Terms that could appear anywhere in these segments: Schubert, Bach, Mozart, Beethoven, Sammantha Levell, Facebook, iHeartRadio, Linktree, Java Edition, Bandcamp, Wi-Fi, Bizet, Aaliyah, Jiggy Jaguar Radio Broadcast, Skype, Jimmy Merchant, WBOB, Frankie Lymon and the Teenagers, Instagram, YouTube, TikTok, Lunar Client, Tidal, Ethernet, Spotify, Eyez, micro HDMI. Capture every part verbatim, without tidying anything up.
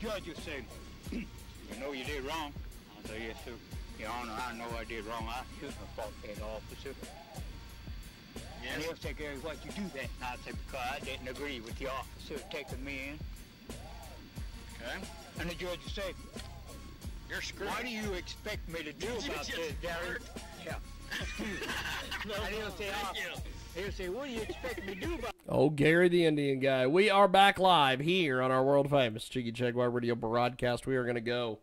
judge will say, you know you did wrong. I'll say, yes, sir. Your Honor, I know I did wrong. I shouldn't have fought that officer. Yes. And he'll say, Gary, why'd you do that? And I'll say, because I didn't agree with the officer taking me in. Okay. And the judge will say, you're screwed. Why do you expect me to do about this, Gary? Yeah. no, and he'll say, oh, he'll say, what do you expect me to do about Oh, Gary the Indian guy. We are back live here on our world famous Jiggy Jaguar Radio Broadcast. We are going to go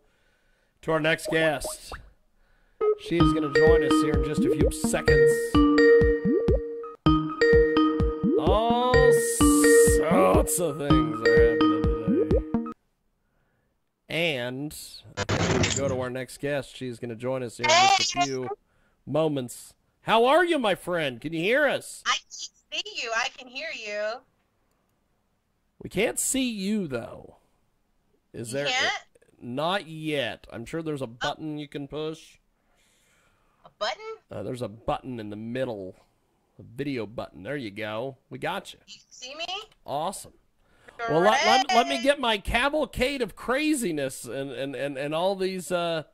to our next guest. She is going to join us here in just a few seconds. All sorts of things are happening today. And we're going to go to our next guest. She's going to join us here in just a few moments. How are you, my friend? Can you hear us? I can see you. I can hear you. We can't see you, though. Is there? Yeah. Not yet. I'm sure there's a button oh. you can push. A button? Uh, there's a button in the middle. A video button. There you go. We got you. You see me? Awesome. Hooray. Well, let, let, let me get my cavalcade of craziness and, and, and, and all these uh,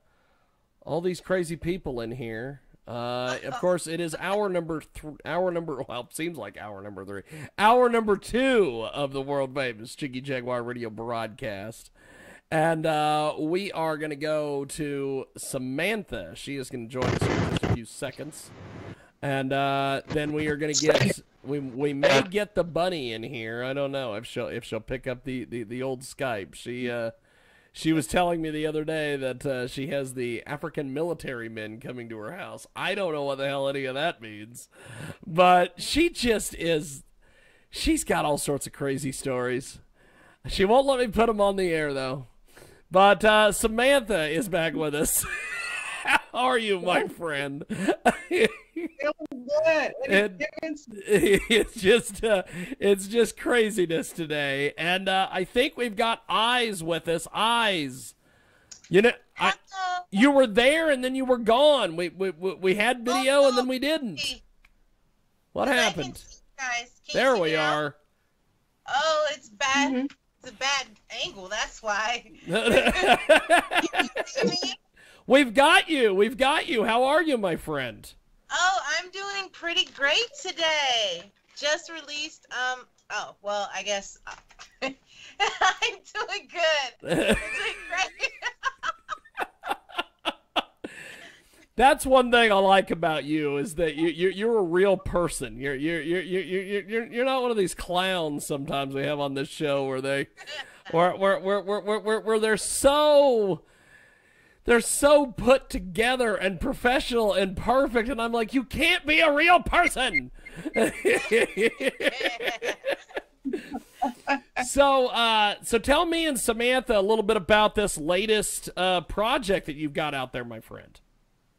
all these crazy people in here. Uh, of course, it is hour number three. Hour number, well, it seems like hour number three. Hour number two of the world famous Jiggy Jaguar Radio Broadcast. And uh, we are going to go to Samantha. She is going to join us in just a few seconds. And uh, then we are going to get, we we may get the bunny in here. I don't know if she'll, if she'll pick up the, the, the old Skype. She uh, she was telling me the other day that uh, she has the African military men coming to her house. I don't know what the hell any of that means. But she just is, she's got all sorts of crazy stories. She won't let me put them on the air, though. But uh, Samantha is back with us. How are you, my friend? Feeling good. And it's just, uh, it's just craziness today, and uh, I think we've got Eyez with us. Eyez, you know, I, you were there and then you were gone. We we we had video and then we didn't. What happened? There we are. Oh, it's bad. Mm-hmm. It's a bad angle, that's why. We've got you. We've got you. How are you, my friend? Oh, I'm doing pretty great today. Just released, um, oh, well, I guess uh, I'm doing good. I'm doing great. That's one thing I like about you is that you, you, you're a real person. You're, you're, you're, you're, you're, you're not one of these clowns sometimes we have on this show where they, where, where, where, where, where, where they're so... They're so put together and professional and perfect, and I'm like, you can't be a real person. so, uh, so tell me and Samantha a little bit about this latest uh, project that you've got out there, my friend.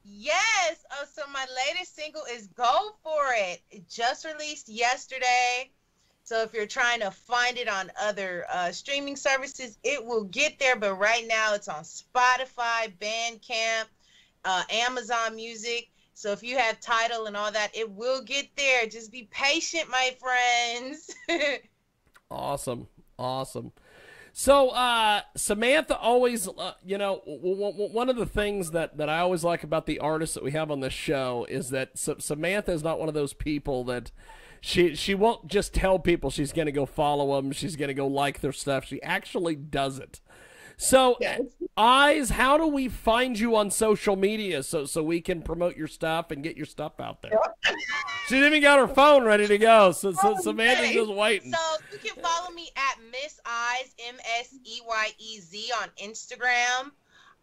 Yes. Oh, so my latest single is "Go For It." It just released yesterday. So if you're trying to find it on other uh, streaming services, it will get there. But right now it's on Spotify, Bandcamp, uh, Amazon Music. So if you have Tidal and all that, it will get there. Just be patient, my friends. Awesome. Awesome. So uh, Samantha always, uh, you know, w w one of the things that, that I always like about the artists that we have on this show is that S Samantha is not one of those people that... She she won't just tell people she's going to go follow them. She's going to go like their stuff. She actually does it. So, yes. Eyez, how do we find you on social media so so we can promote your stuff and get your stuff out there? Yep. She didn't even got her phone ready to go, so, so Samantha's just waiting. So you can follow me at Miss Eyez, M S E Y E Z on Instagram.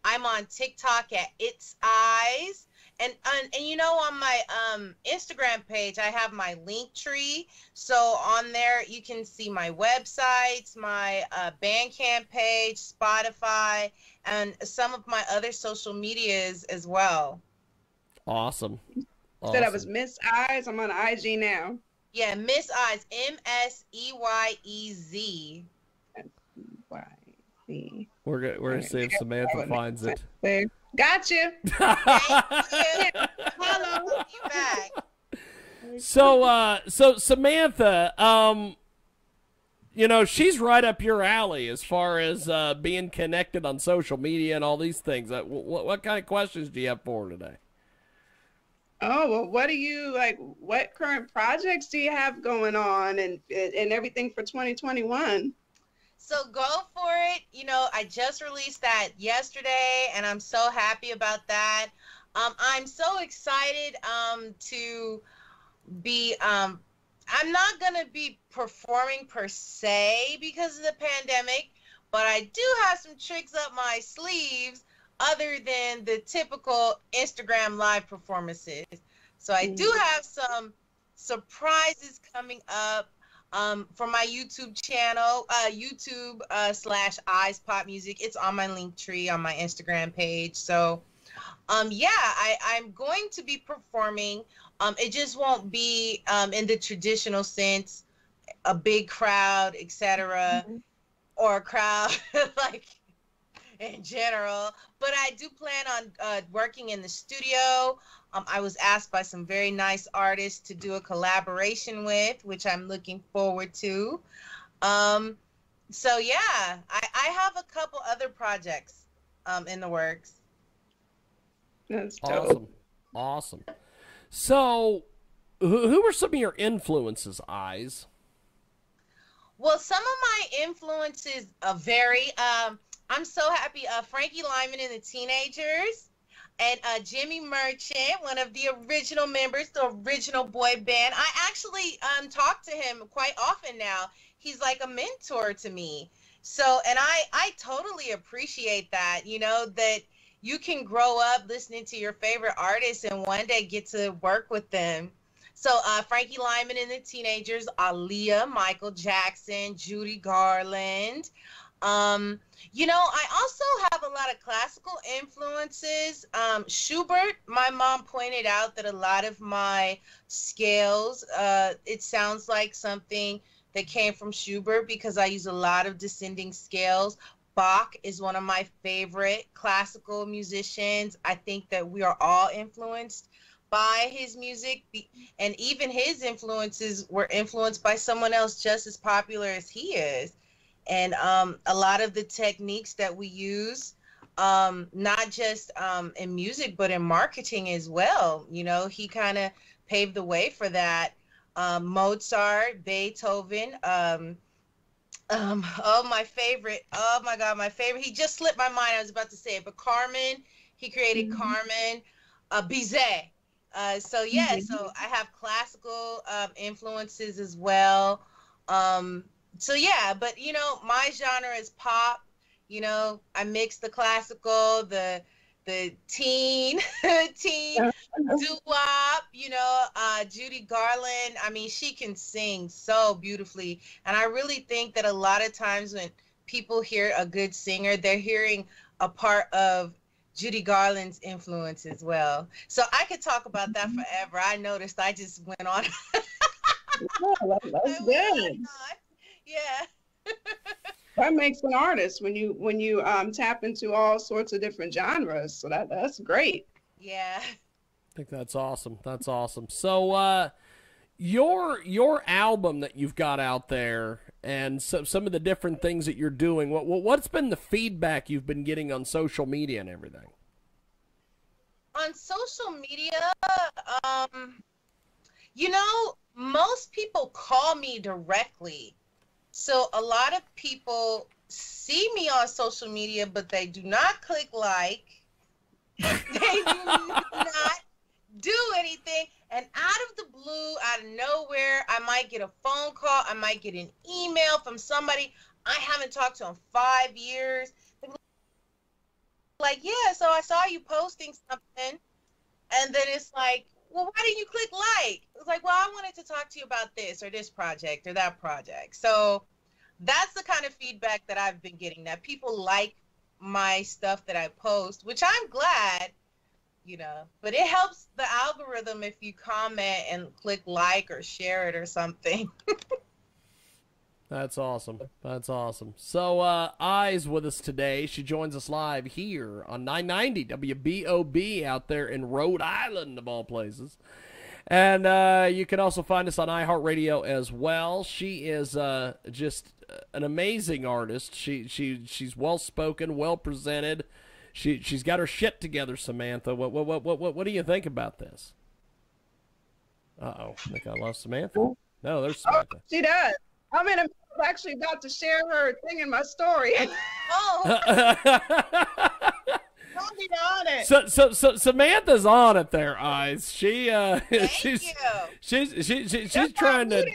I'm on TikTok at It's Eyez. And, and, and you know, on my um, Instagram page, I have my Linktree. So on there, you can see my websites, my uh, Bandcamp page, Spotify, and some of my other social medias as well. Awesome. Awesome. Said I was Miss Eyez. I'm on I G now. Yeah, Miss Eyez, M S E Y E Z. S E Y E Z. We're going we're to see if Samantha finds it. There. Gotcha. Thank you. Hello. You back. So, uh, so Samantha, um, you know, she's right up your alley as far as uh, being connected on social media and all these things. Uh, what, what kind of questions do you have for her today? Oh, well, what do you, like, what current projects do you have going on and and everything for twenty twenty-one? So go for it. You know, I just released that yesterday, and I'm so happy about that. Um, I'm so excited um, to be, um, I'm not going to be performing per se because of the pandemic, but I do have some tricks up my sleeves other than the typical Instagram live performances. So I do have some surprises coming up um, for my YouTube channel, uh, YouTube uh, slash Eyez Pop Music. It's on my Linktree, on my Instagram page. So um, yeah, I, I'm going to be performing. Um, it just won't be um, in the traditional sense, a big crowd, et cetera, mm-hmm. or a crowd like in general. But I do plan on uh, working in the studio. Um, I was asked by some very nice artists to do a collaboration with, which I'm looking forward to. Um, so yeah, I, I have a couple other projects um, in the works. That's awesome. Awesome. So, who, who were some of your influences, Eyez? Well, some of my influences are very, um, I'm so happy, uh, Frankie Lymon and the Teenagers, and uh, Jimmy Merchant, one of the original members, the original boy band. I actually um, talk to him quite often now. He's like a mentor to me. So, and I, I totally appreciate that, you know, that you can grow up listening to your favorite artists and one day get to work with them. So uh, Frankie Lymon and the Teenagers, Aaliyah, Michael Jackson, Judy Garland. Um, you know, I also have a lot of classical influences. Um, Schubert, my mom pointed out that a lot of my scales, uh, it sounds like something that came from Schubert because I use a lot of descending scales. Bach is one of my favorite classical musicians. I think that we are all influenced by his music, and even his influences were influenced by someone else just as popular as he is. And um, a lot of the techniques that we use, um, not just um, in music, but in marketing as well, you know, he kind of paved the way for that. Um, Mozart, Beethoven, um, Um, oh, my favorite. Oh, my God, my favorite. He just slipped my mind. I was about to say it, but Carmen, he created mm-hmm. Carmen, uh, Bizet. Uh, so, yeah, mm-hmm. so I have classical um, influences as well. Um, so, yeah, but, you know, my genre is pop. You know, I mix the classical, the the teen, teen, doo-wop, you know, uh, Judy Garland. I mean, she can sing so beautifully. And I really think that a lot of times when people hear a good singer, they're hearing a part of Judy Garland's influence as well. So I could talk about that forever. I noticed I just went on. Yeah, that's good. Yeah. That makes an artist when you when you um, tap into all sorts of different genres. So that that's great. Yeah, I think that's awesome. That's awesome. So uh, your your album that you've got out there, and so, some of the different things that you're doing. What what's been the feedback you've been getting on social media and everything? On social media, um, you know, most people call me directly. So a lot of people see me on social media, but they do not click like. They do not do anything. And out of the blue, out of nowhere, I might get a phone call. I might get an email from somebody I haven't talked to in five years. Like, yeah, so I saw you posting something. And then it's like, well, why didn't you click like? It's like, well, I wanted to talk to you about this or this project or that project. So that's the kind of feedback that I've been getting, that people like my stuff that I post, which I'm glad, you know, but it helps the algorithm if you comment and click like or share it or something. That's awesome. That's awesome. So uh, Eyez with us today. She joins us live here on nine ninety W B O B out there in Rhode Island, of all places. And uh, you can also find us on iHeartRadio as well. She is uh, just an amazing artist. She she she's well spoken, well presented. She she's got her shit together, Samantha. What what what what what do you think about this? Uh oh, I think I lost Samantha. No, there's Samantha. Oh, she does. I'm in a, I'm actually about to share her thing in my story. Oh. On it. So, so, so Samantha's on it there, Eyez. She, uh, Thank she's, you. she's, she's, she, she, she's That's trying to. It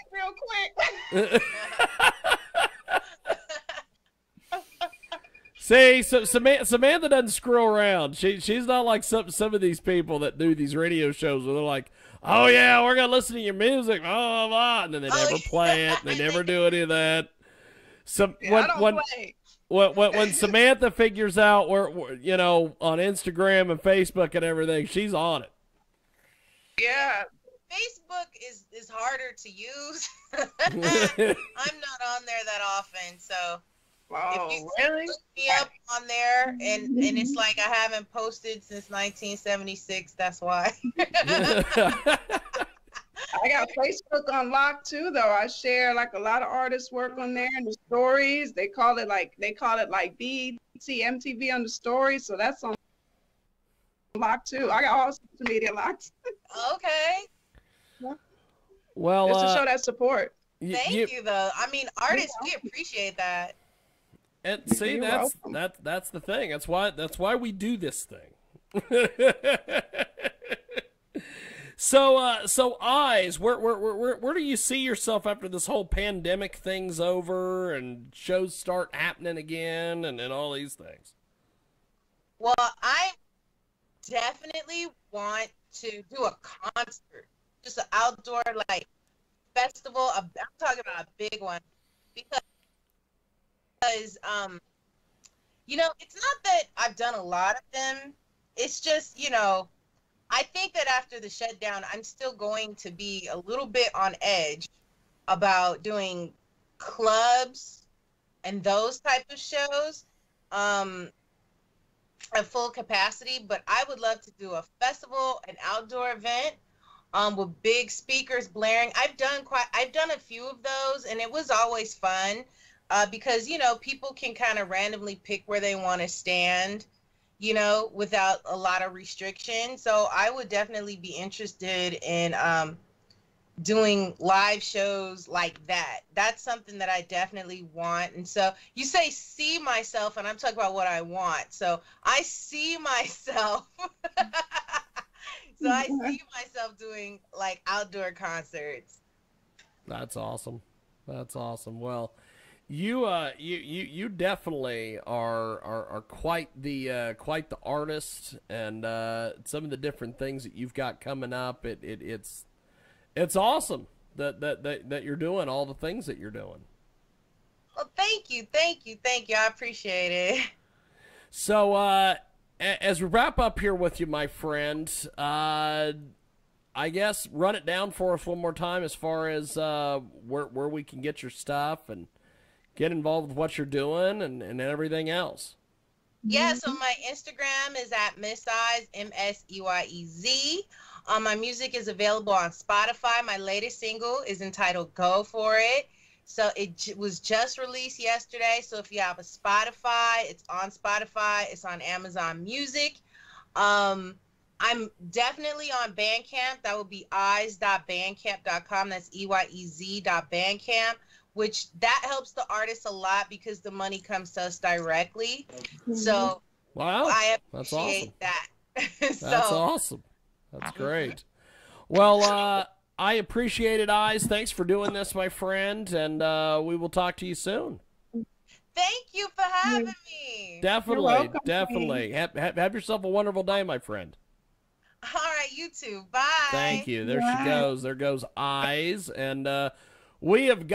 real quick. See, so Samantha, Samantha doesn't screw around. She, she's not like some, some of these people that do these radio shows where they're like, "Oh yeah, we're gonna listen to your music," blah blah blah, and then they never oh, play yeah. it. They never do any of that. Some yeah, when, I don't when, play. When, when, when Samantha figures out where, where, you know, on Instagram and Facebook and everything, she's on it. Yeah. Facebook is, is harder to use. I'm not on there that often. So oh, if you really? Look me up on there and, and it's like I haven't posted since nineteen seventy-six. That's why. I got Facebook on lock too, though. I share like a lot of artists' work on there and the stories. They call it like they call it like B T M T V on the story, so that's on lock too. I got all social media locked. Okay. Yeah. Well, just to uh, show that support. Thank you, you, though. I mean, artists, we appreciate that. And see, You're that's welcome. that that's the thing. That's why that's why we do this thing. So, uh, so Eyez, where, where, where, where do you see yourself after this whole pandemic thing's over and shows start happening again and, and all these things? Well, I definitely want to do a concert, just an outdoor, like, festival. I'm talking about a big one because, because um, you know, it's not that I've done a lot of them. It's just, you know, I think that after the shutdown, I'm still going to be a little bit on edge about doing clubs and those type of shows um, at full capacity. But I would love to do a festival, an outdoor event um, with big speakers blaring. I've done quite, I've done a few of those, and it was always fun uh, because, you know, people can kind of randomly pick where they want to stand, you know, without a lot of restriction. So I would definitely be interested in um, doing live shows like that. That's something that I definitely want. And so you say see myself, and I'm talking about what I want. So I see myself. So I see myself doing like outdoor concerts. That's awesome. That's awesome. Well, You uh you, you, you definitely are, are are quite the uh quite the artist, and uh some of the different things that you've got coming up, it, it it's it's awesome that, that that that you're doing all the things that you're doing. Well, thank you, thank you, thank you. I appreciate it. So uh as we wrap up here with you, my friend, uh I guess run it down for us one more time as far as uh where where we can get your stuff and get involved with what you're doing and, and everything else. Yeah, so my Instagram is at Miss Eyez, M S E Y E Z. Um, my music is available on Spotify. My latest single is entitled Go For It. So it j was just released yesterday. So if you have a Spotify, it's on Spotify. It's on Amazon Music. Um, I'm definitely on Bandcamp. That would be eyez dot bandcamp dot com. That's E Y E Z dot bandcamp. Which that helps the artists a lot because the money comes to us directly. So wow. I appreciate That's awesome. that. so. That's awesome. That's great. Well, uh, I appreciate it, Eyez. Thanks for doing this, my friend, and uh, we will talk to you soon. Thank you for having me. Definitely, welcome, definitely. Have, have, have yourself a wonderful day, my friend. All right, you too. Bye. Thank you. There Bye. she goes. There goes Eyez. And uh, we have got